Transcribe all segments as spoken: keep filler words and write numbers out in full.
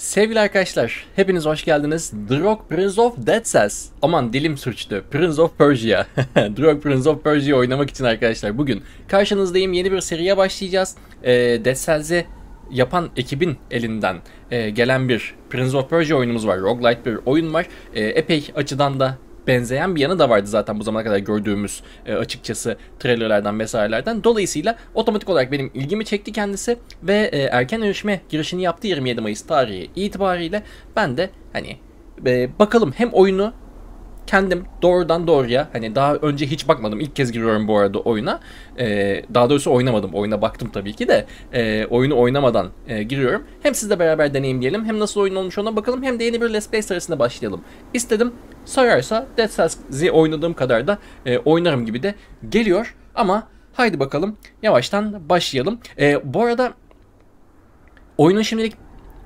Sevgili arkadaşlar, hepiniz hoş geldiniz. The Rogue Prince of Dead Cells. Aman dilim sürçtü. Prince of Persia. The Rogue Prince of Persia'yı oynamak için arkadaşlar bugün karşınızdayım. Yeni bir seriye başlayacağız. Ee, Dead Cells'i yapan ekibin elinden e, gelen bir Prince of Persia oyunumuz var. Roguelite bir oyun var. E, epey açıdan da benzeyen bir yanı da vardı zaten bu zamana kadar gördüğümüz e, açıkçası trailerlerden vesairelerden. Dolayısıyla otomatik olarak benim ilgimi çekti kendisi ve e, erken erişime girişini yaptı yirmi yedi Mayıs tarihi itibariyle. Ben de hani e, bakalım hem oyunu kendim doğrudan doğruya, hani daha önce hiç bakmadım, ilk kez giriyorum bu arada oyuna. Ee, daha doğrusu oynamadım, oyuna baktım tabii ki de e, oyunu oynamadan e, giriyorum. Hem sizle beraber deneyimleyelim, hem nasıl oyun olmuş ona bakalım, hem de yeni bir Let's Play serisine başlayalım istedim. Sayarsa Dead Cells'i oynadığım kadar da e, oynarım gibi de geliyor ama haydi bakalım yavaştan başlayalım. E, bu arada oyunun şimdilik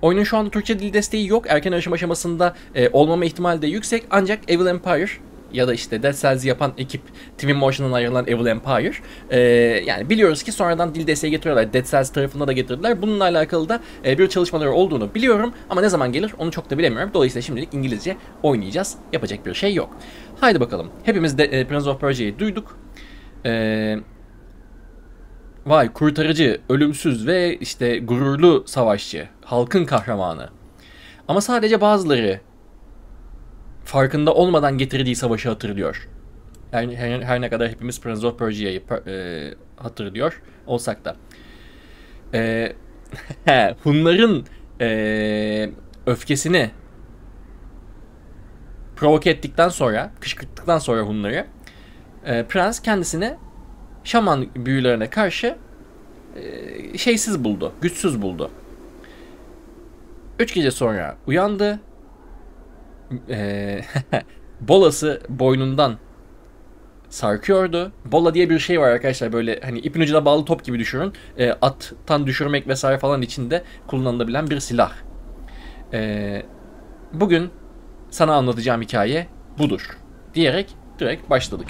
Oyunun şu anda Türkçe dil desteği yok. Erken erişim aşamasında e, olmama ihtimali de yüksek. Ancak Evil Empire ya da işte Dead Cells'i yapan ekip Twin Motion'dan ayrılan Evil Empire. E, yani biliyoruz ki sonradan dil desteği getiriyorlar. Dead Cells tarafında da getirdiler. Bununla alakalı da e, bir çalışmaları olduğunu biliyorum. Ama ne zaman gelir onu çok da bilemiyorum. Dolayısıyla şimdilik İngilizce oynayacağız. Yapacak bir şey yok. Haydi bakalım. Hepimiz de, e, Prince of Persia'yı duyduk. Eee... Vay kurtarıcı, ölümsüz ve işte gururlu savaşçı, halkın kahramanı. Ama sadece bazıları farkında olmadan getirdiği savaşı hatırlıyor. Her, her, her ne kadar hepimiz Prince of Persia'yı e, hatırlıyor olsak da. E, Hunların e, öfkesini provoke ettikten sonra, kışkırttıktan sonra Hunları, e, prens kendisine şaman büyülerine karşı e, şeysiz buldu, güçsüz buldu. Üç gece sonra uyandı. E, bolası boynundan sarkıyordu. Bola diye bir şey var arkadaşlar, böyle hani ipin ucuna bağlı top gibi düşünün. E, attan düşürmek vesaire falan için de kullanılabilen bir silah. E, bugün sana anlatacağım hikaye budur diyerek direkt başladık.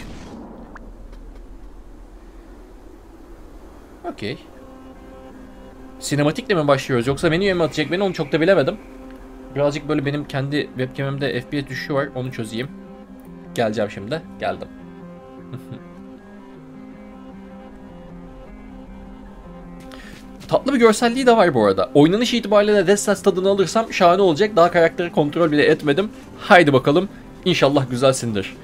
Okey. Sinematikle mi başlıyoruz yoksa menüye mi atacak beni, onu çok da bilemedim. Birazcık böyle benim kendi webcam'imde F P S düşüşü var, onu çözeyim. Geleceğim şimdi. Geldim. Tatlı bir görselliği de var bu arada. Oynanış itibariyle de Dead Cells tadını alırsam şahane olacak. Daha karakteri kontrol bile etmedim. Haydi bakalım. İnşallah güzelsindir.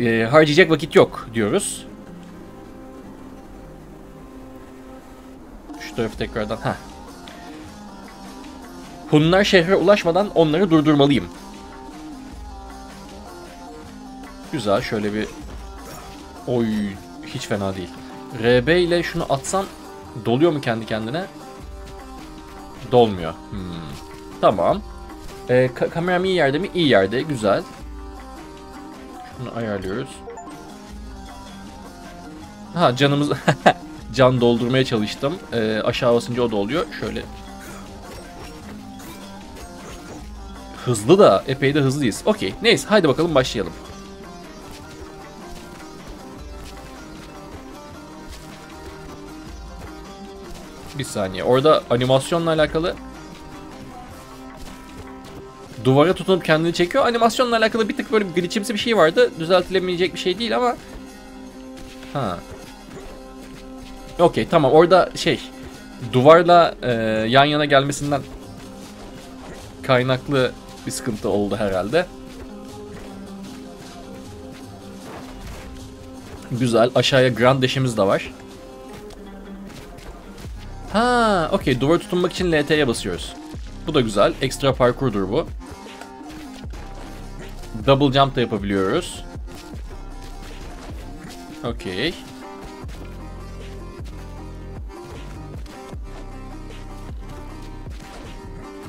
Ee, harcayacak vakit yok diyoruz. Şu tarafı tekrardan. Heh. Hunlar şehre ulaşmadan onları durdurmalıyım. Güzel, şöyle bir... Oy, hiç fena değil. R B ile şunu atsam doluyor mu kendi kendine? Dolmuyor. Hmm. Tamam. Ee, ka kameram iyi yerde mi? İyi yerde. Güzel. Şunu ayarlıyoruz. Ha, canımız... Can doldurmaya çalıştım. E, aşağı basınca o da oluyor. Şöyle. Hızlı da. Epey de hızlıyız. Okey. Neyse. Haydi bakalım başlayalım. Bir saniye. Orada animasyonla alakalı duvara tutunup kendini çekiyor. Animasyonla alakalı bir tık böyle bir glitchimsi bir şey vardı. Düzeltilemeyecek bir şey değil ama. Ha. Okey, tamam, orada şey duvarla e, yan yana gelmesinden kaynaklı bir sıkıntı oldu herhalde. Güzel, aşağıya grand dash'imiz de var. Ha, okey, duvara tutunmak için L T'ye basıyoruz. Bu da güzel, ekstra parkurdur bu. Double jump da yapabiliyoruz. Okey.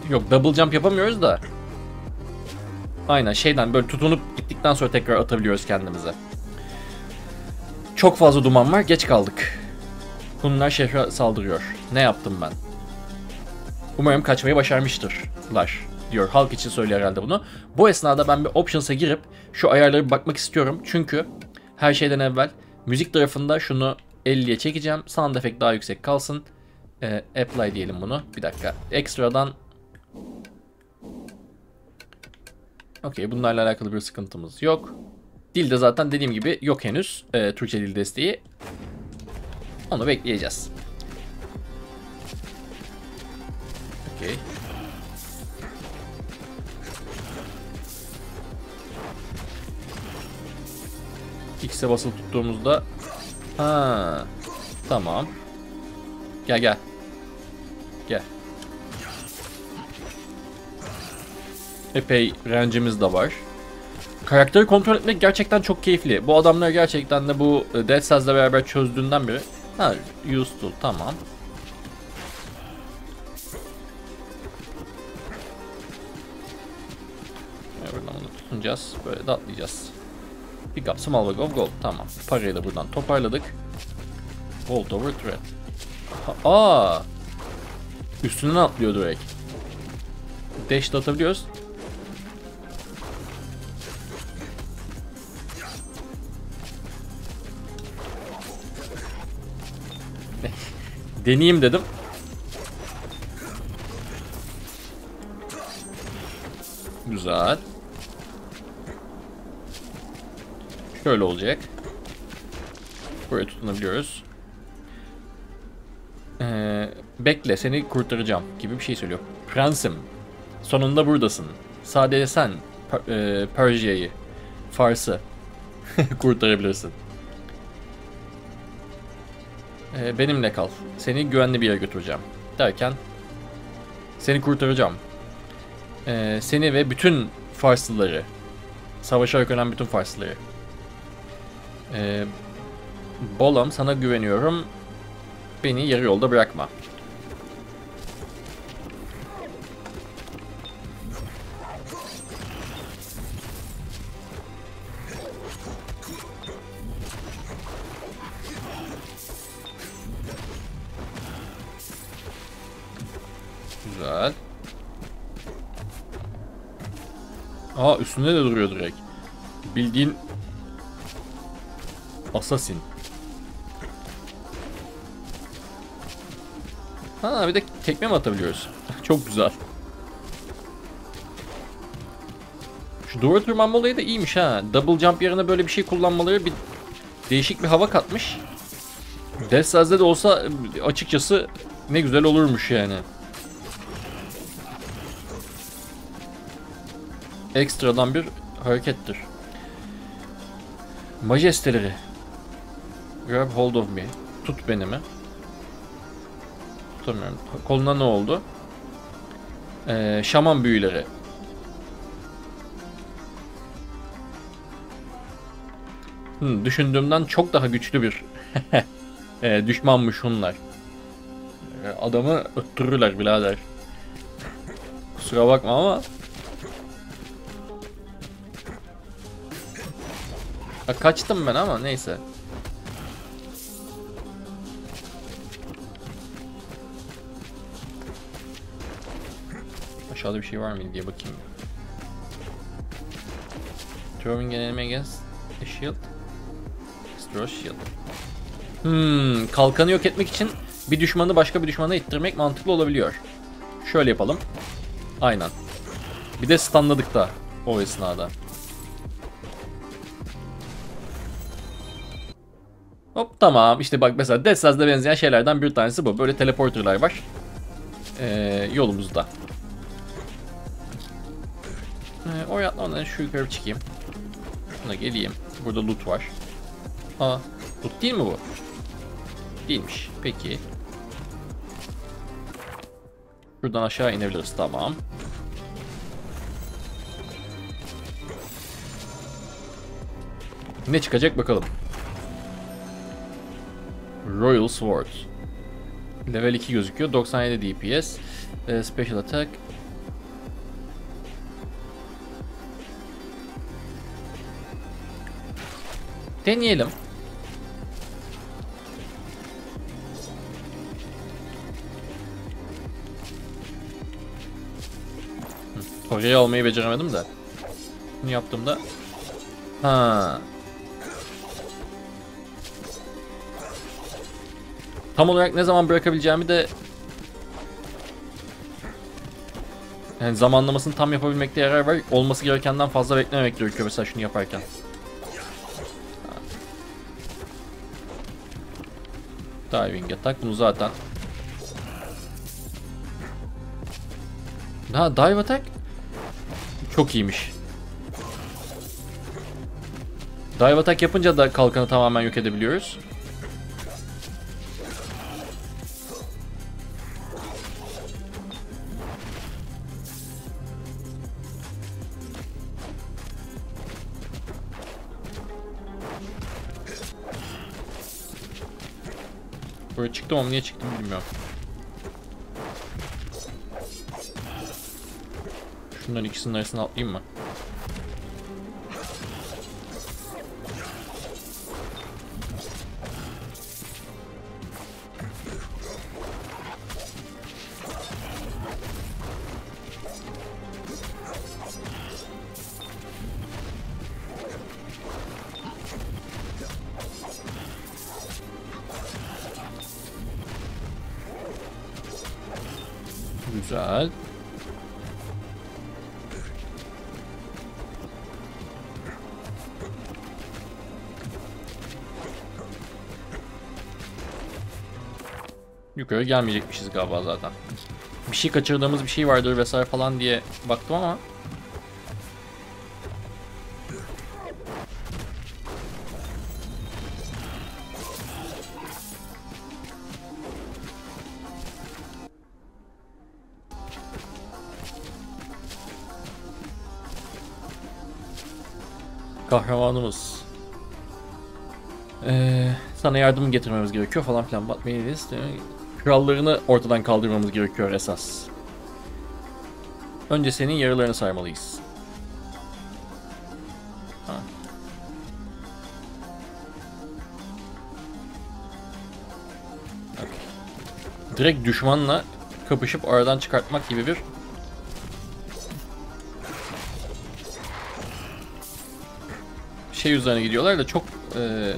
Yok, double jump yapamıyoruz da. Aynen, şeyden böyle tutunup gittikten sonra tekrar atabiliyoruz kendimize. Çok fazla duman var, geç kaldık. Hunlar şehre saldırıyor. Ne yaptım ben? Umarım kaçmayı başarmıştırlar diyor. Halk için söylüyor herhalde bunu. Bu esnada ben bir options'a girip şu ayarlara bakmak istiyorum. Çünkü her şeyden evvel müzik tarafında şunu elliye çekeceğim. Sound effect daha yüksek kalsın. Ee, apply diyelim bunu. Bir dakika. Ekstradan Okey, bunlarla alakalı bir sıkıntımız yok. Dil de zaten dediğim gibi yok henüz. Ee, Türkçe dil desteği. Onu bekleyeceğiz. Okey. X'e basılı tuttuğumuzda... Ha, tamam. Gel gel. Gel. Epey range'imiz de var. Karakteri kontrol etmek gerçekten çok keyifli. Bu adamlar gerçekten de bu Dead Cells'le beraber çözdüğünden beri... Ha, used to, tamam. Buradan bunu tutunacağız. Böyle de atlayacağız. Pick up small bag of gold. Tamam. Parayı da buradan toparladık. Gold over thread. Aaa! Üstünden atlıyor direkt. Dash de atabiliyoruz. Deneyeyim dedim. Güzel. Şöyle olacak. Buraya tutunabiliyoruz. Ee, bekle, seni kurtaracağım gibi bir şey söylüyor. Prensim, sonunda buradasın. Sadece sen per e, Persia'yı, Fars'ı kurtarabilirsin. Ee, benimle kal. Seni güvenli bir yere götüreceğim. Derken seni kurtaracağım. Ee, seni ve bütün Farslıları, savaşa yönen bütün Farslıları. Ee, Bolam, sana güveniyorum. Beni yarı yolda bırakma. Güzel. Aa, üstünde de duruyor direkt. Bildiğin Assassin. Ha, bir de tekme mi atabiliyoruz? Çok güzel. Şu doğru tırmanma olayı da iyiymiş ha. Double jump yerine böyle bir şey kullanmaları bir değişik bir hava katmış. Dead Cells'de de olsa açıkçası ne güzel olurmuş yani. Ekstradan bir harekettir. Majesteleri. Grab hold of me. Tut beni mi? Tutamıyorum. Koluna ne oldu? Ee, şaman büyüleri. Hmm, düşündüğümden çok daha güçlü bir ee, düşmanmış onlar. Ee, adamı öttürürler birader. Kusura bakma ama. Ha, kaçtım ben ama neyse. Aşağıda bir şey var mıydı diye bakayım. Throwing an enemy against a shield. Destroy shield. Hmm, kalkanı yok etmek için bir düşmanı başka bir düşmana ittirmek mantıklı olabiliyor. Şöyle yapalım. Aynen. Bir de stunladık da o esnada. Hop, tamam, işte bak mesela Dead Cells'de benzeyen şeylerden bir tanesi bu. Böyle teleporterlar var. Ee, yolumuzda. Ee, oraya atmadan şu yukarı çıkayım. Şuna geleyim. Burada loot var. Aa, loot değil mi bu? Değilmiş. Peki. Şuradan aşağı inebiliriz. Tamam. Ne çıkacak bakalım. Royal Swords. Level iki gözüküyor. doksan yedi D P S. Ee, special Attack. Deneyelim. Orayı almayı beceremedim de. Bunu yaptığımda... Ha. Tam olarak ne zaman bırakabileceğimi de Yani zamanlamasını tam yapabilmekte yarar var. Olması gerekenden fazla beklememek gerekiyor mesela şunu yaparken. Diving atak, bunu zaten. Ha, dive atak çok iyiymiş. Dive atak yapınca da kalkanı tamamen yok edebiliyoruz. Buraya çıktım ama niye çıktım bilmiyorum. Şunların ikisinin arasına atlayayım mı? Güzel. Yukarı gelmeyecekmişiz galiba zaten. Bir şey kaçırdığımız bir şey vardır vesaire falan diye baktım ama. Kahramanımız. Ee, sana yardım getirmemiz gerekiyor falan filan. Batmayız. Krallarını ortadan kaldırmamız gerekiyor esas. Önce senin yaralarını sarmalıyız. Ha. Okay. Direkt düşmanla kapışıp aradan çıkartmak gibi bir şey üzerine gidiyorlar da çok e,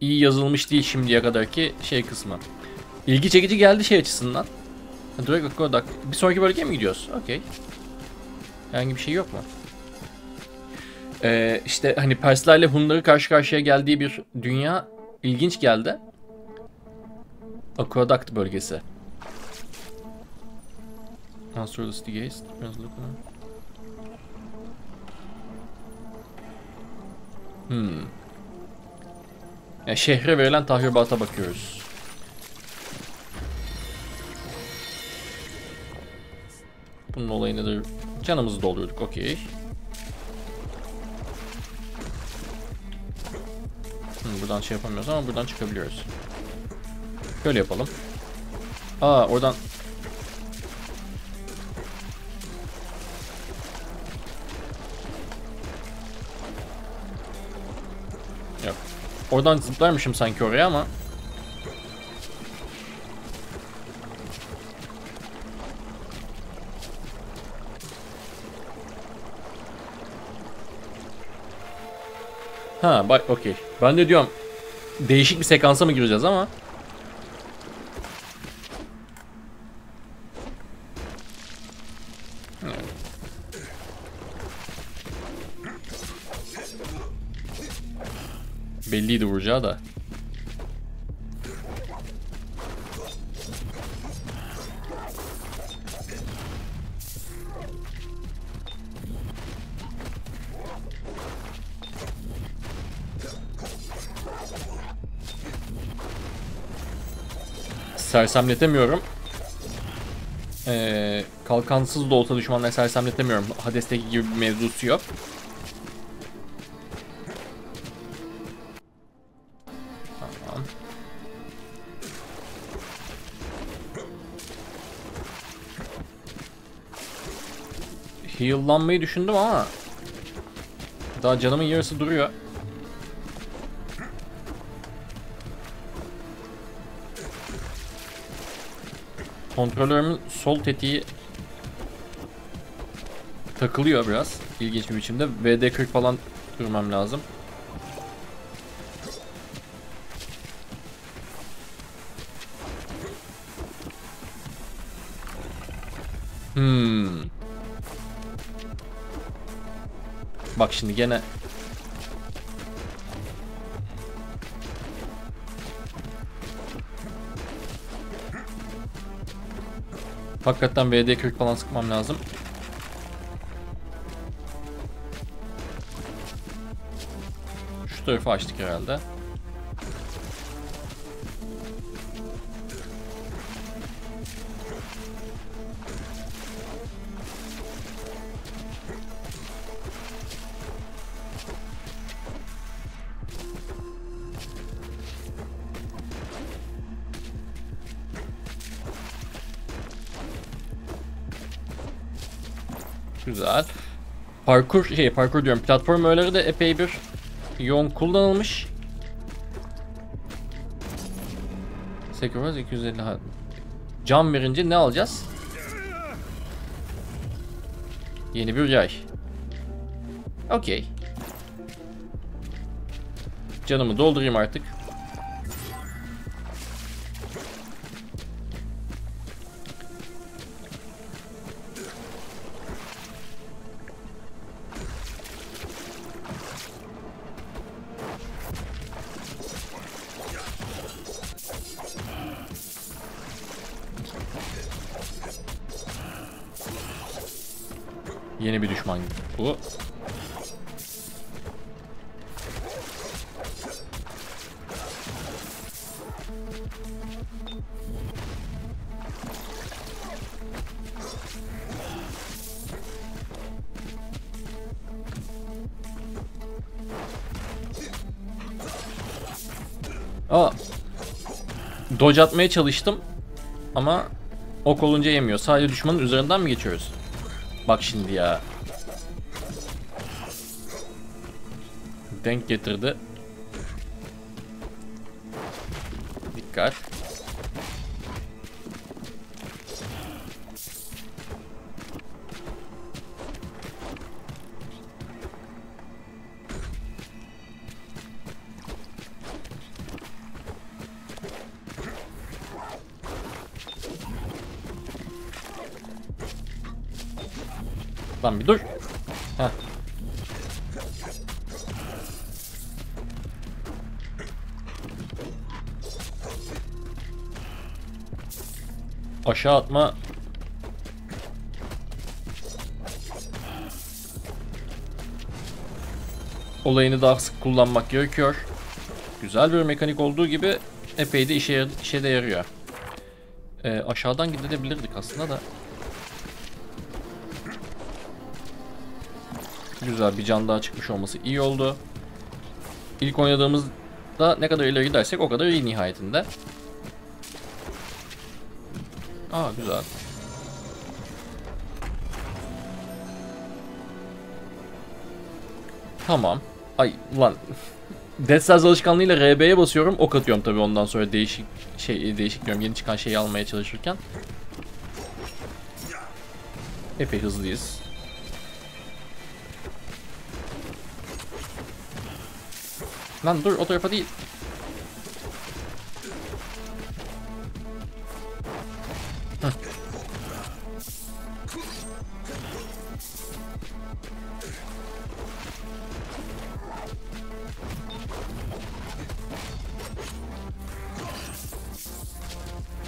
iyi yazılmış değil şimdiye kadarki şey kısmı. İlgi çekici geldi şey açısından. Direkt Akkodak. Bir sonraki bölgeye mi gidiyoruz? Okey. Herhangi bir şey yok mu? E, işte hani Perslerle Hunları karşı karşıya geldiği bir dünya ilginç geldi. Akkodak bölgesi. Unsurless Degaze. Hmm. Yani şehre verilen tahribata bakıyoruz. Bunun olayı nedir? Canımızı doldurduk. Okey. Hmm, buradan şey yapamıyoruz ama buradan çıkabiliyoruz. Şöyle yapalım. Aa, oradan. Oradan zıplarmışım sanki oraya ama. Ha bak, okey. Ben de diyorum değişik bir sekansa mı gireceğiz ama. Belliydi vuracağı da. Sersemletemiyorum. Ee, kalkansız da olsa düşmanları sersemletemiyorum. Hades'teki gibi bir mevzusu yok. Heal'lanmayı düşündüm ama daha canımın yarısı duruyor. Kontrolörümün sol tetiği takılıyor biraz ilginç bir biçimde. V D kırk falan durmam lazım. Hmm. Bak şimdi gene. Hakikaten V D kök falan sıkmam lazım. Şu tarafı açtık herhalde. Güzel. Parkur şey parkur diyorum. Platform öğeleri de epey bir yoğun kullanılmış. Sekirovaz iki yüz elli can verince ne alacağız? Yeni bir yay. Okey. Canımı doldurayım artık. Yeni bir düşman bu. Aa, dodge atmaya çalıştım ama ok olunca yemiyor. Sadece düşmanın üzerinden mi geçiyoruz? Bak şimdi ya. Denk getirdi. Dikkat. Lan bir dur. Heh. Aşağı atma. Olayını daha sık kullanmak gerekiyor. Güzel bir mekanik olduğu gibi epey de işe, işe de yarıyor. Ee, aşağıdan gidebilirdik aslında da. Güzel bir can daha çıkmış olması iyi oldu. İlk oynadığımızda ne kadar ileri gidersek o kadar iyi nihayetinde. Aa güzel. Tamam. Ay lan. Dead Cells alışkanlığıyla R B'ye basıyorum. Ok atıyorum tabii ondan sonra değişik şey değişik diyorum. Yeni çıkan şeyi almaya çalışırken. Epey hızlıyız. Lan dur o tarafa değil. Heh.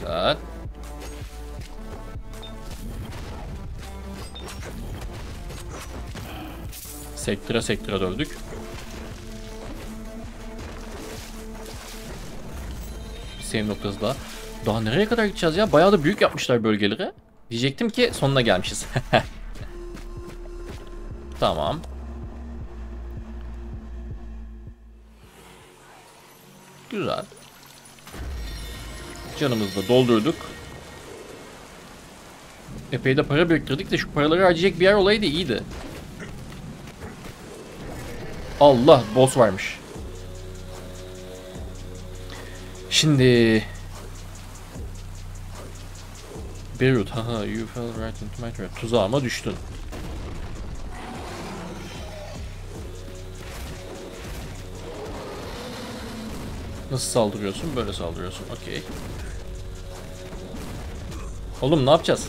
Güzel. Sektöre sektöre döndük. Senin noktası daha. Daha nereye kadar gideceğiz ya? Bayağı da büyük yapmışlar bölgeleri. Diyecektim ki sonuna gelmişiz. Tamam. Güzel. Canımızı da doldurduk. Epey de para biriktirdik de şu paraları harcayacak bir yer olaydı iyiydi. Allah boss varmış. Şimdi Beirut, haha, you fell right into my trap. Tuzağıma düştün. Nasıl saldırıyorsun? Böyle saldırıyorsun. Okey. Oğlum ne yapacağız?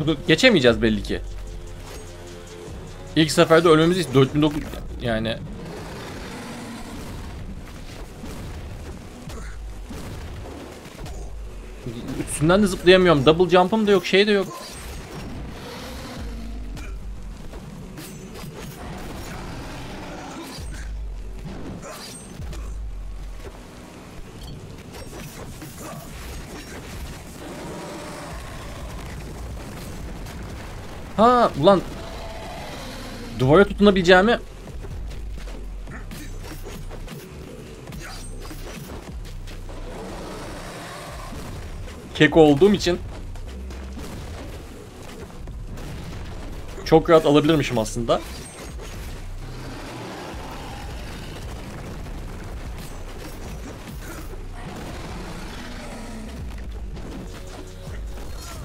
Burada geçemeyeceğiz belli ki. İlk seferde ölmemiz hiç dört bin dokuz yüz yani. Üstünden de zıplayamıyorum. Double jump'ım da yok, şey de yok. Ha ulan, duvara tutunabileceğimi keko olduğum için çok rahat alabilirmişim aslında.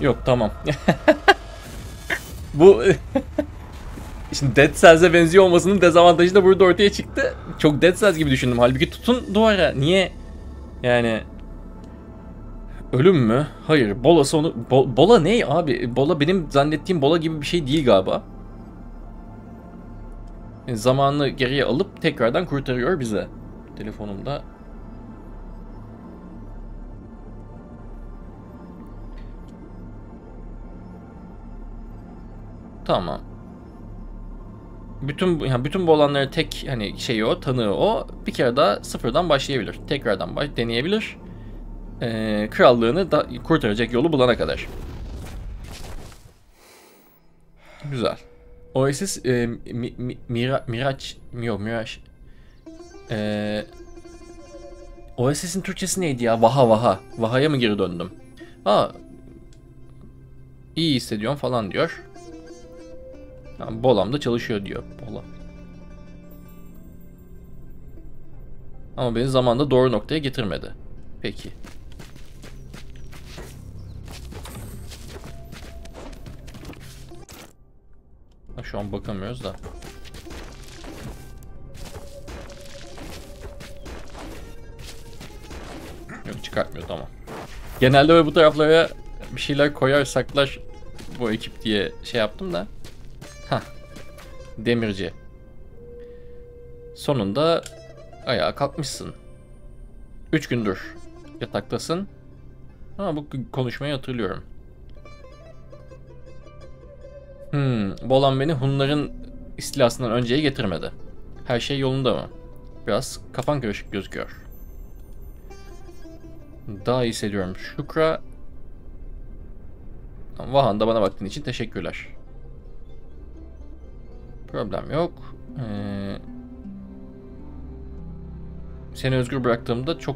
Yok tamam. Bu şimdi Dead Cells'e benziyor olmasının dezavantajı da burada ortaya çıktı. Çok Dead Cells gibi düşündüm. Halbuki tutun duvara. Niye? Yani ölüm mü? Hayır. Bola'sı onu... Bo bola ne abi? Bola benim zannettiğim bola gibi bir şey değil galiba. Yani zamanını geriye alıp tekrardan kurtarıyor bize. Telefonumda. Tamam. Bütün yani bütün bu olanları tek hani şeyi o, tanığı o. Bir kere daha sıfırdan başlayabilir. Tekrardan baş deneyebilir. Ee, krallığını da kurtaracak yolu bulana kadar. Güzel. Oasis e, mi, mi, mira, Miraç yok Miraç. Ee, Oasis'in Türkçesi neydi ya? Vaha vaha. Vaha'ya mı geri döndüm? Aa. İyi hissediyorum falan diyor. Yani Bolam da çalışıyor diyor. Bola. Ama beni zamanda doğru noktaya getirmedi. Peki. Ha, şu an bakamıyoruz da. Yok, çıkartmıyor, tamam. Genelde böyle bu taraflara bir şeyler koyar saklar bu ekip diye şey yaptım da. Hah. Demirci. Sonunda ayağa kalkmışsın. Üç gündür yataktasın. Ama bu konuşmayı hatırlıyorum. Hmm. Bolan beni Hunların istilasından önceye getirmedi. Her şey yolunda mı? Biraz kafan karışık gözüküyor. Daha iyi hissediyorum. Şükra. Vahan da bana baktığın için teşekkürler. Problem yok. Ee, seni özgür bıraktığımda çok...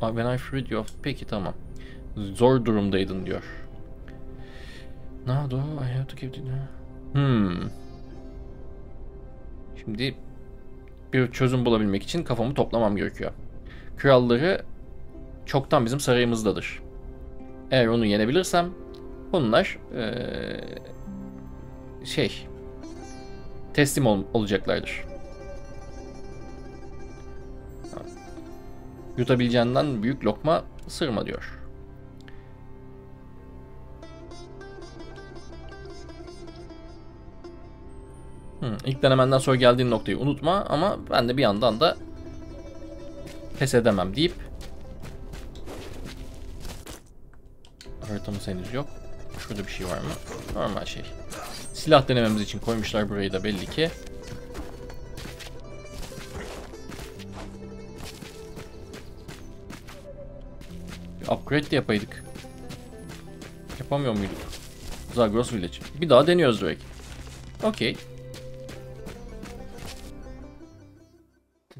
When I freed you off. Peki tamam. Zor durumdaydın diyor. Now do I have to keep it? Hmm. Şimdi bir çözüm bulabilmek için kafamı toplamam gerekiyor. Kralları çoktan bizim sarayımızdadır. Eğer onu yenebilirsem bunlar ee, şey... teslim ol olacaklardır. Yutabileceğinden büyük lokma ısırma diyor. Hmm, ilk denemenden sonra geldiğin noktayı unutma ama ben de bir yandan da pes edemem deyip haritamız henüz yok. Şurada bir şey var mı? Normal şey. Silah denememiz için koymuşlar burayı da belli ki. Bir upgrade de yapaydık. Yapamıyor muyduk? Zagros Village. Bir daha deniyoruz direkt. Okey.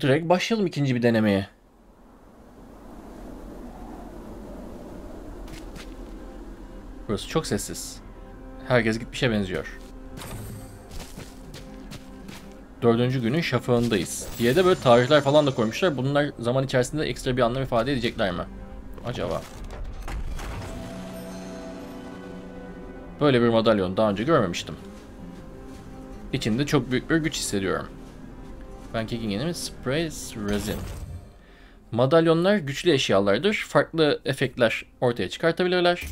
Direkt başlayalım ikinci bir denemeye. Burası çok sessiz. Herkes gitmişe benziyor. Dördüncü günün şafağındayız diye de böyle tarihler falan da koymuşlar. Bunlar zaman içerisinde ekstra bir anlam ifade edecekler mi acaba? Böyle bir madalyon daha önce görmemiştim. İçinde çok büyük bir güç hissediyorum. Pancake'in yeni mi? Sprays resin. Madalyonlar güçlü eşyalardır. Farklı efektler ortaya çıkartabilirler.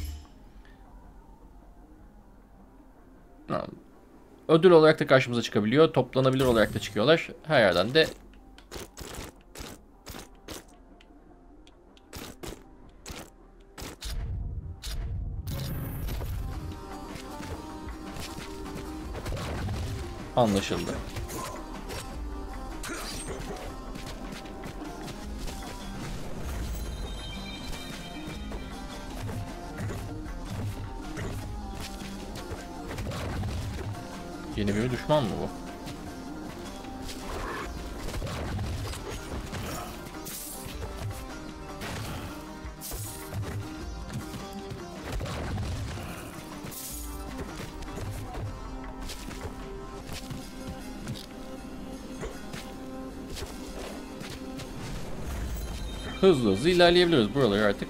Ödül olarak da karşımıza çıkabiliyor. Toplanabilir olarak da çıkıyorlar. Her yerden de anlaşıldı. Yeni bir düşman mı bu? Hızlı hızlı ilerleyebiliyoruz buraları artık.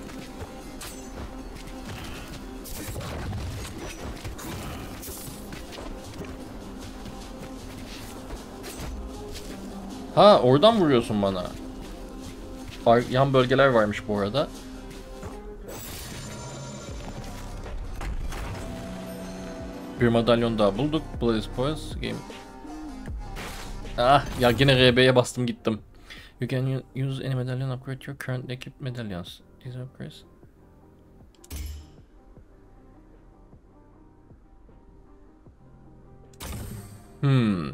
Ha, oradan vuruyorsun bana. Yan bölgeler varmış bu arada. Bir madalyon daha bulduk. Blaze Poise Game. Ah ya, gene R B'ye bastım gittim. You can use any medallion, upgrade your current equipped medallions. These upgrades. Hmm.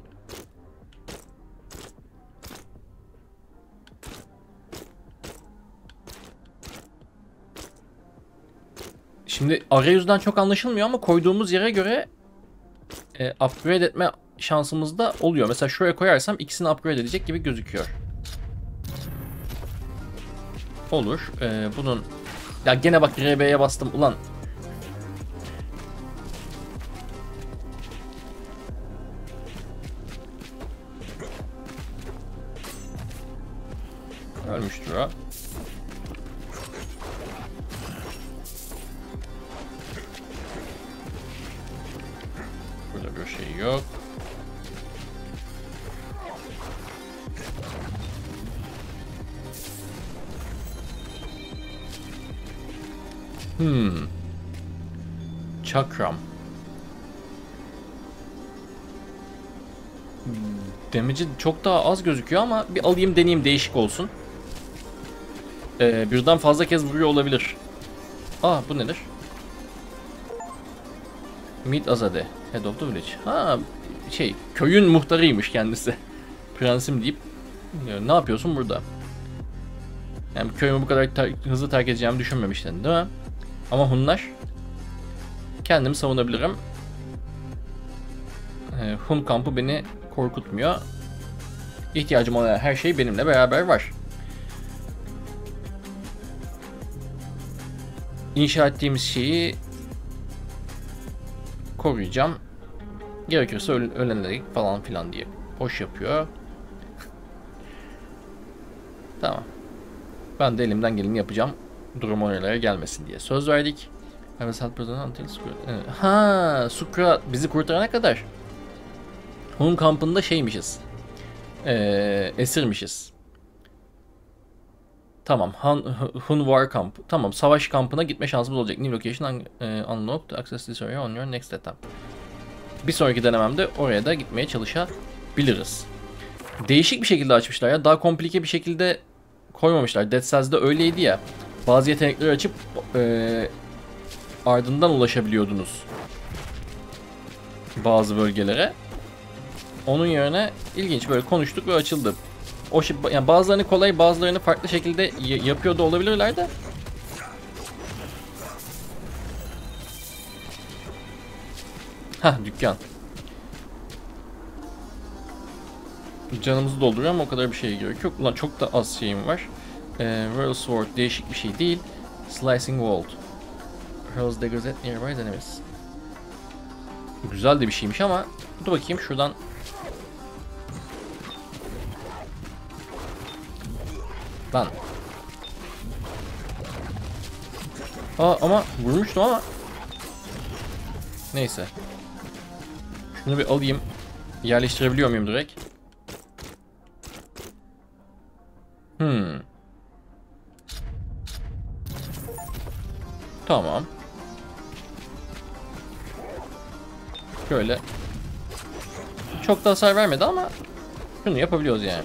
Şimdi arayüzden çok anlaşılmıyor ama koyduğumuz yere göre e, upgrade etme şansımız da oluyor. Mesela şuraya koyarsam ikisini upgrade edecek gibi gözüküyor. Olur. Ee, bunun... Ya gene bak R B'ye bastım ulan. Ölmüştür ha. Burada bir şey yok. Hmm. Çakram. Damage'i çok daha az gözüküyor ama bir alayım deneyeyim, değişik olsun. Ee, birden fazla kez vuruyor olabilir. Aa, bu nedir? Mid Azade, Head of the Village. Ha, şey, köyün muhtarıymış kendisi. Prensim deyip ne yapıyorsun burada? Yani köyümü bu kadar ter hızlı terk edeceğimi düşünmemiştin değil mi? Ama Hunlar, kendimi savunabilirim. Ee, Hun kampı beni korkutmuyor. İhtiyacım olan her şey benimle beraber var. İnşa ettiğimiz şeyi koruyacağım. Gerekirse öl ölenleri falan filan diye boş yapıyor. Tamam. Ben de elimden geleni yapacağım. Durum oralara gelmesin diye söz verdik. Ha, Sukra bizi kurtarana kadar Hun kampında şeymişiz, ee, esirmişiz. Tamam. Hun War Kamp. Tamam, savaş kampına gitme şansımız olacak. New location unlocked. Access this area on your next attempt. Bir sonraki denememde oraya da gitmeye çalışabiliriz. Değişik bir şekilde açmışlar ya. Daha komplike bir şekilde koymamışlar. Dead Cells'de öyleydi ya. Bazı yetenekleri açıp e, ardından ulaşabiliyordunuz bazı bölgelere. Onun yerine ilginç, böyle konuştuk ve açıldı. O şey, yani bazılarını kolay, bazılarını farklı şekilde yapıyor da olabilirler de. Ha, dükkan. Canımızı dolduruyor ama o kadar bir şeye gerek yok. Ulan çok da az şeyim var. Ee, Royal Sword değişik bir şey değil. Slicing World. Hurls daggers at nearby enemies. Güzel de bir şeymiş ama dur bakayım şuradan. Lan. Aa, ama vurmuştum ama. Neyse. Şunu bir alayım. Yerleştirebiliyor muyum direkt? Hmm. Tamam. şöyle. Çok da hasar vermedi ama şunu yapabiliyoruz yani.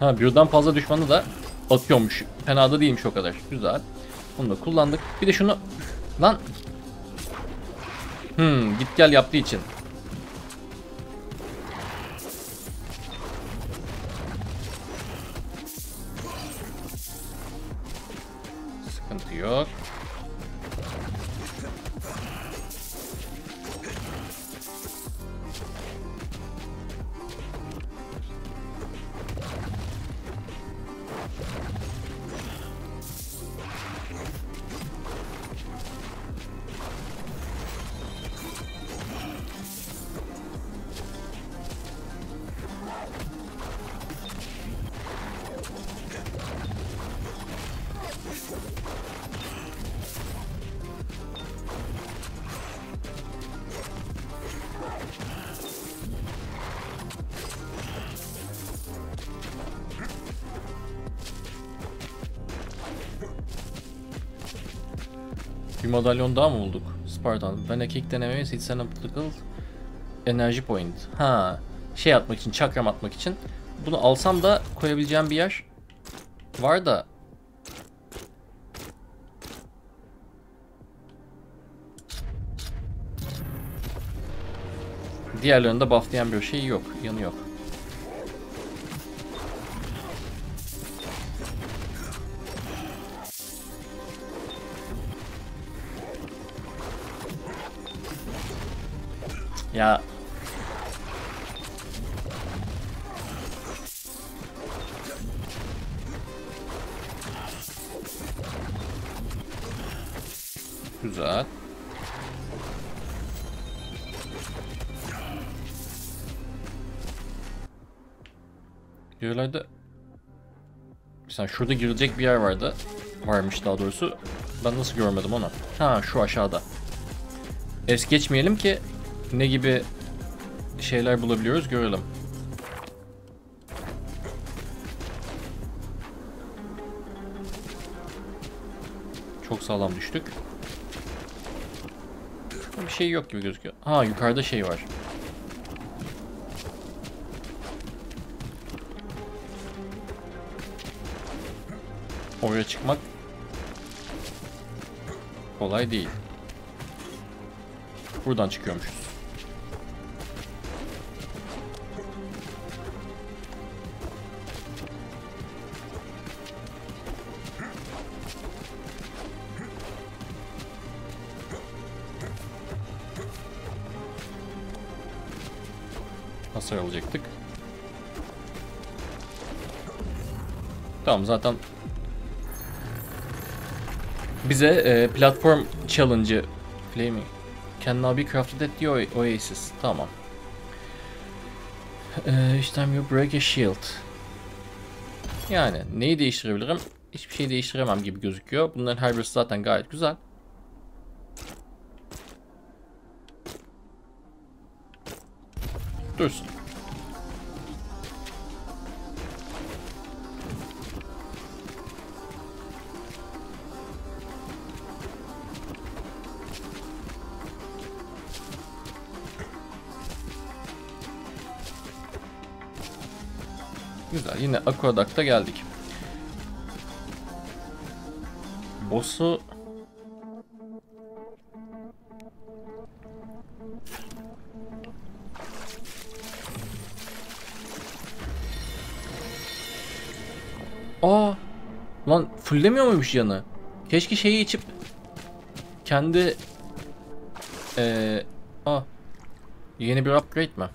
Ha, birden fazla düşmanı da atıyormuş. Fena da değilmiş o kadar. Güzel. Bunu da kullandık. Bir de şunu... Lan! Hmm, git gel yaptığı için. Sıkıntı yok. Bir madalyon daha mı bulduk? Spartan. Ben ekik denemeyiz. Hiç sana political enerji point. Ha, şey atmak için, çakram atmak için. Bunu alsam da koyabileceğim bir yer var da. Diğerlerinde bufflayan bir şey yok. Yanı yok. Ya. Güzel. Yerlerde mesela şurada girecek bir yer vardı. Varmış daha doğrusu. Ben nasıl görmedim onu? Ha, şu aşağıda. Es geçmeyelim ki ne gibi şeyler bulabiliyoruz görelim. Çok sağlam düştük. Bir şey yok gibi gözüküyor. Ha, yukarıda şey var. Oraya çıkmak kolay değil. Buradan çıkıyormuşuz. Hasar alacaktık. Tamam, zaten bize e, platform challenge'ı flaming can now be crafted at the Oasis. Tamam. E, each time you break a shield. Yani neyi değiştirebilirim? Hiçbir şey değiştiremem gibi gözüküyor. Bunların her birisi zaten gayet güzel. Dursun. Güzel, yine Akkodak'ta geldik. Boss'u Aa, lan fullemiyor muymuş canı? Keşke şeyi içip kendi ee, a yeni bir upgrade mi?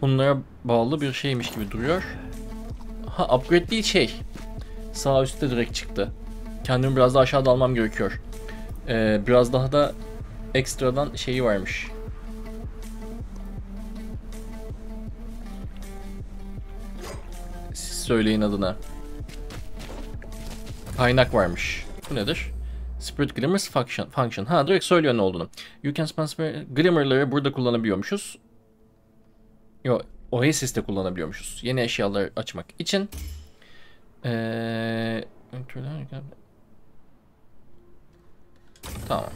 Bunlara bağlı bir şeymiş gibi duruyor. Ha, upgrade değil şey. Sağ üstte direkt çıktı. Kendimi biraz daha aşağıda almam gerekiyor. E, biraz daha da ekstradan şeyi varmış. Siz söyleyin adına. Kaynak varmış. Bu nedir? Spirit Glimmer's function. function. Ha, direkt söylüyor ne olduğunu. You can spend Glimmer'ları burada kullanabiliyormuşuz. Yo, Oasis'te kullanabiliyormuşuz. Yeni eşyaları açmak için. Ee, tamam.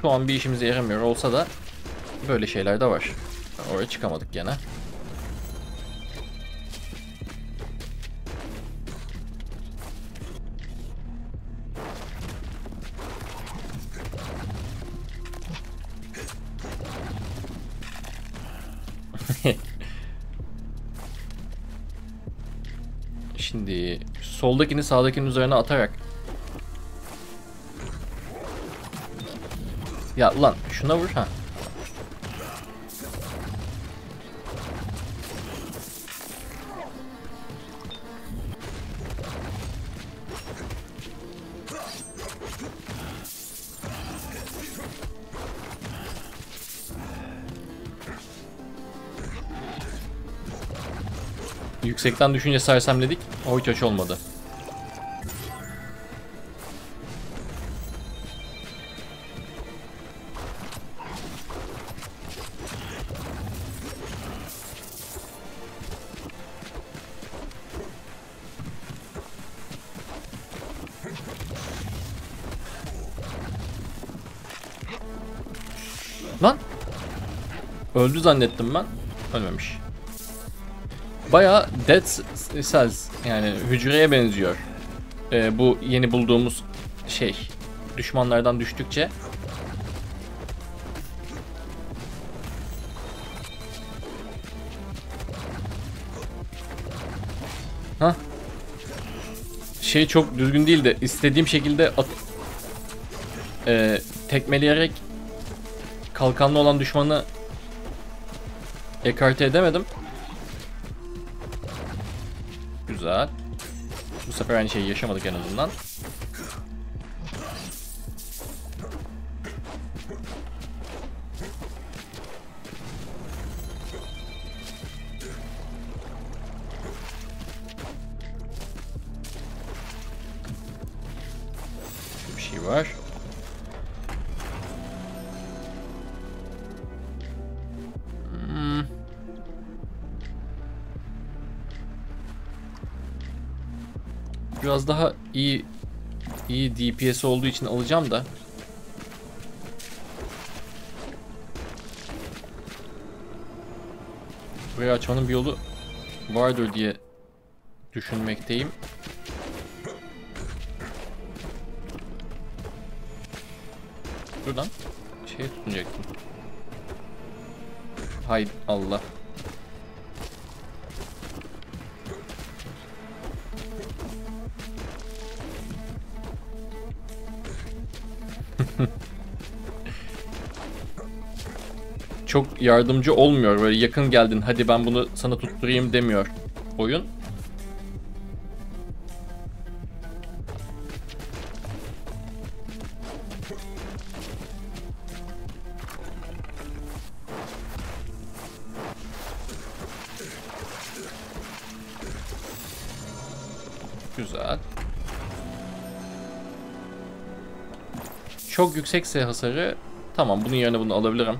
Şu an bir işimize yaramıyor olsa da böyle şeyler de var. Oraya çıkamadık gene. Şimdi soldakini sağdakinin üzerine atarak. Ya lan şuna vur ha. Yüksekten düşünce sersemledik. O hiç hoş olmadı. Lan! Öldü zannettim ben. Ölmemiş. Bayağı Dead Cells, yani hücreye benziyor. Ee, bu yeni bulduğumuz şey. Düşmanlardan düştükçe. Hah. Şey çok düzgün değil de istediğim şekilde at ee, tekmeleyerek kalkanlı olan düşmanı ekarte edemedim. Güzel. Bu sefer aynı şeyi yaşamadık en azından. Bir şey var. Biraz daha iyi iyi D P S olduğu için alacağım da. Burayı açmanın bir yolu vardır diye düşünmekteyim. Şuradan şey tutacaktım. Hay Allah. Çok yardımcı olmuyor. Böyle yakın geldin, hadi ben bunu sana tutturayım demiyor oyun. Güzel. Çok yüksekse hasarı, tamam bunun yerine bunu alabilirim.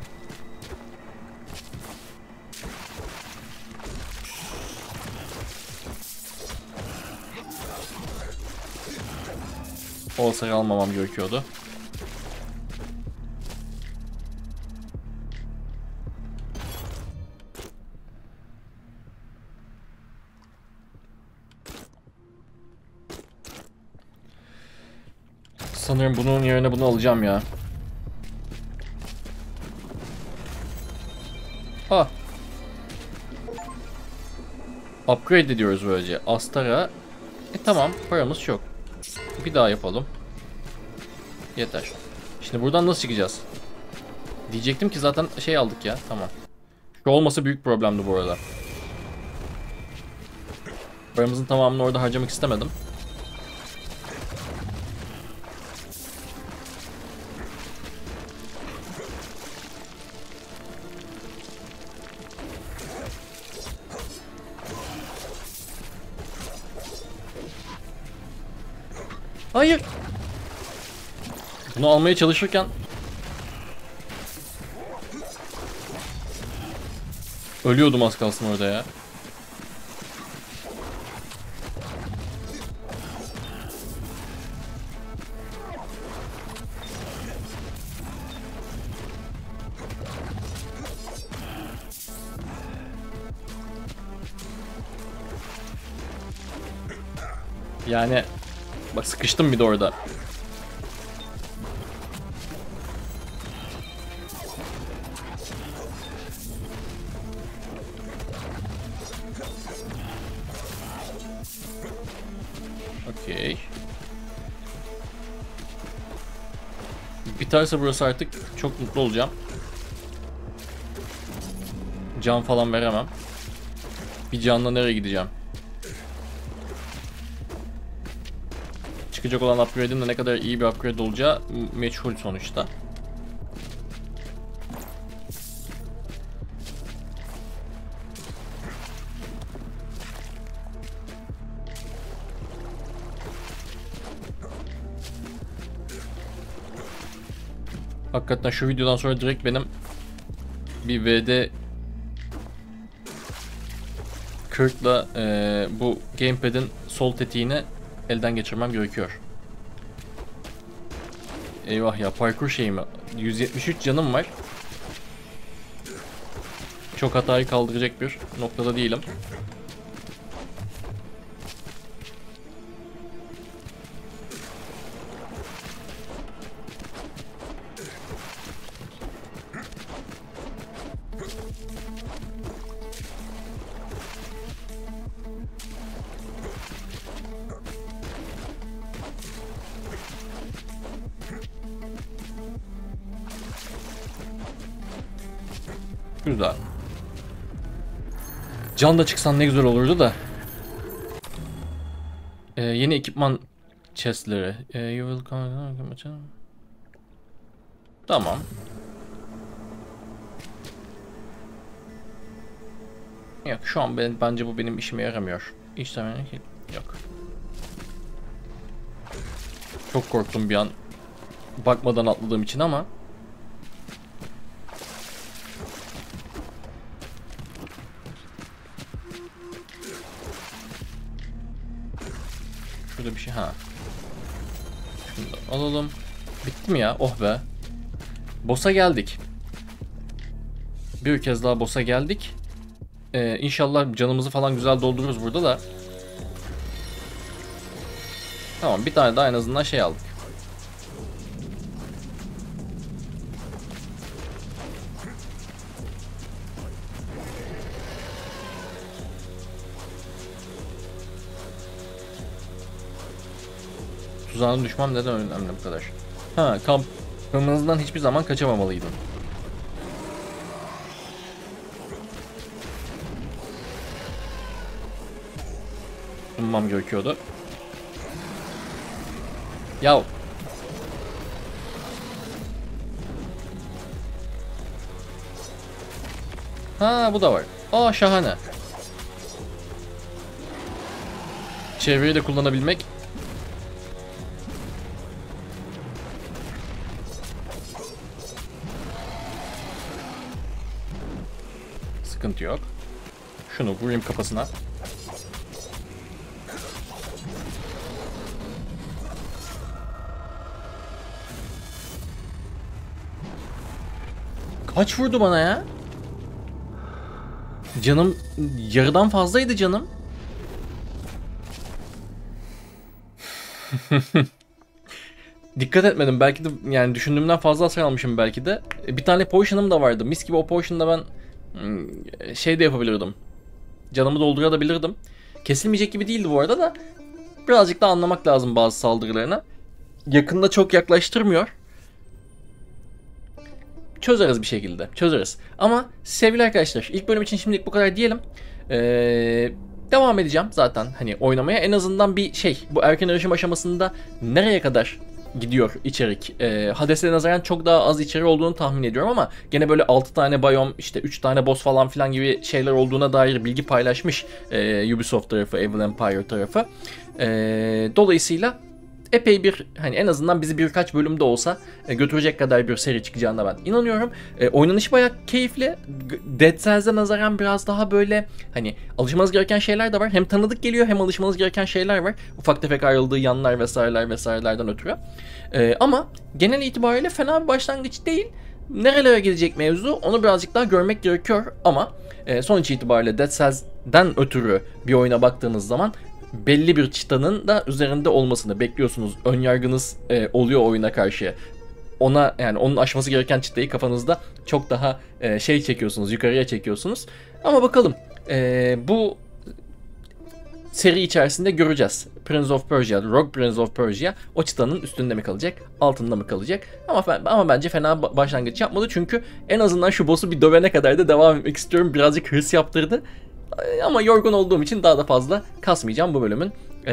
O hasarı almamam gerekiyordu. Sanırım bunun yerine bunu alacağım ya. Ah. Upgrade ediyoruz böylece. Astara. E tamam, paramız çok. Bir daha yapalım. Yeter. Şimdi buradan nasıl çıkacağız? Diyecektim ki zaten şey aldık ya. Tamam. Şu olmasa büyük problemdi bu arada. Paramızın tamamını orada harcamak istemedim. Hayır. Bunu almaya çalışırken ölüyordum az kalsın orada ya. Yani bak sıkıştım bir de orada. Okey. Biterse burası artık çok mutlu olacağım. Can falan veremem. Bir canla nereye gideceğim? Çıkacak olan upgrade'in de ne kadar iyi bir upgrade olacağı meçhul sonuçta. Hakikaten şu videodan sonra direkt benim bir V D kırkla e, bu gamepad'in sol tetiğini elden geçirmem gerekiyor. Eyvah ya, parkur şey mi? yüz yetmiş üç canım var. Çok hatayı kaldıracak bir noktada değilim. Güzel. Can da çıksan ne güzel olurdu da. Ee, yeni ekipman chestleri. Ee, tamam. Yok şu an ben, bence bu benim işime yaramıyor. İşte yok. Çok korktum bir an. Bakmadan atladığım için ama. Bir şey ha. Şunu da alalım. Bitti mi ya? Oh be. Boss'a geldik. Bir kez daha boss'a geldik. Ee, inşallah canımızı falan güzel doldururuz burada da. Tamam, bir tane daha en azından şey aldık. Tuzağına düşmem neden önemli bu kadar? Ha, kampımızdan hiçbir zaman kaçamamalıydım. Bulmam gerekiyordu. Yav. Ha, bu da var. Aa, şahane. Çevreyi de kullanabilmek. Sıkıntı yok. Şunu vurayım kafasına. Kaç vurdu bana ya? Canım yarıdan fazlaydı canım. Dikkat etmedim. Belki de yani düşündüğümden fazla hasar almışım belki de. Bir tane potion'ım da vardı. Mis gibi o potion'da ben şey de yapabilirdim. Canımı doldurabilirdim. Kesilmeyecek gibi değildi bu arada da. Birazcık da anlamak lazım bazı saldırılarına. Yakında çok yaklaştırmıyor. Çözeriz bir şekilde. Çözeriz. Ama sevgili arkadaşlar, ilk bölüm için şimdilik bu kadar diyelim. Ee, devam edeceğim zaten hani oynamaya. En azından bir şey. Bu erken erişim aşamasında nereye kadar gidiyor içerik. E, Hades'e nazaran çok daha az içeri olduğunu tahmin ediyorum ama gene böyle altı tane biyom, işte üç tane boss falan filan gibi şeyler olduğuna dair bilgi paylaşmış e, Ubisoft tarafı, Evil Empire tarafı. E, dolayısıyla epey bir, hani en azından bizi birkaç bölümde olsa e, götürecek kadar bir seri çıkacağına ben inanıyorum. E, oynanışı bayağı keyifli. Dead Cells'e nazaran biraz daha böyle hani alışmanız gereken şeyler de var. Hem tanıdık geliyor hem alışmanız gereken şeyler var. Ufak tefek ayrıldığı yanlar vesaireler vesairelerden ötürü. E, ama genel itibariyle fena bir başlangıç değil. Nerelere gidecek mevzu onu birazcık daha görmek gerekiyor ama e, sonuç itibariyle Dead Cells'den ötürü bir oyuna baktığınız zaman belli bir çıtanın da üzerinde olmasını bekliyorsunuz. Önyargınız e, oluyor oyuna karşı. Ona, yani onun aşması gereken çıtayı kafanızda çok daha e, şey çekiyorsunuz, yukarıya çekiyorsunuz. Ama bakalım e, bu seri içerisinde göreceğiz. Prince of Persia, Rogue Prince of Persia o çıtanın üstünde mi kalacak, altında mı kalacak? Ama ama bence fena başlangıç yapmadı çünkü en azından şu boss'u bir dövene kadar da devam etmek istiyorum. Birazcık hırs yaptırdı. Ama yorgun olduğum için daha da fazla kasmayacağım bu bölümün ee,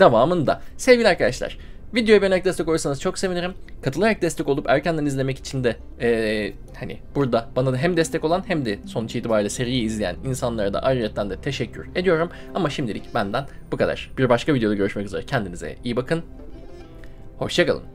devamında. Sevgili arkadaşlar, videoya beğenerek destek olursanız çok sevinirim. Katılarak destek olup erkenden izlemek için de ee, hani burada bana da hem destek olan hem de sonuç itibariyle seriyi izleyen insanlara da ayrıyetten de teşekkür ediyorum. Ama şimdilik benden bu kadar. Bir başka videoda görüşmek üzere. Kendinize iyi bakın. Hoşçakalın.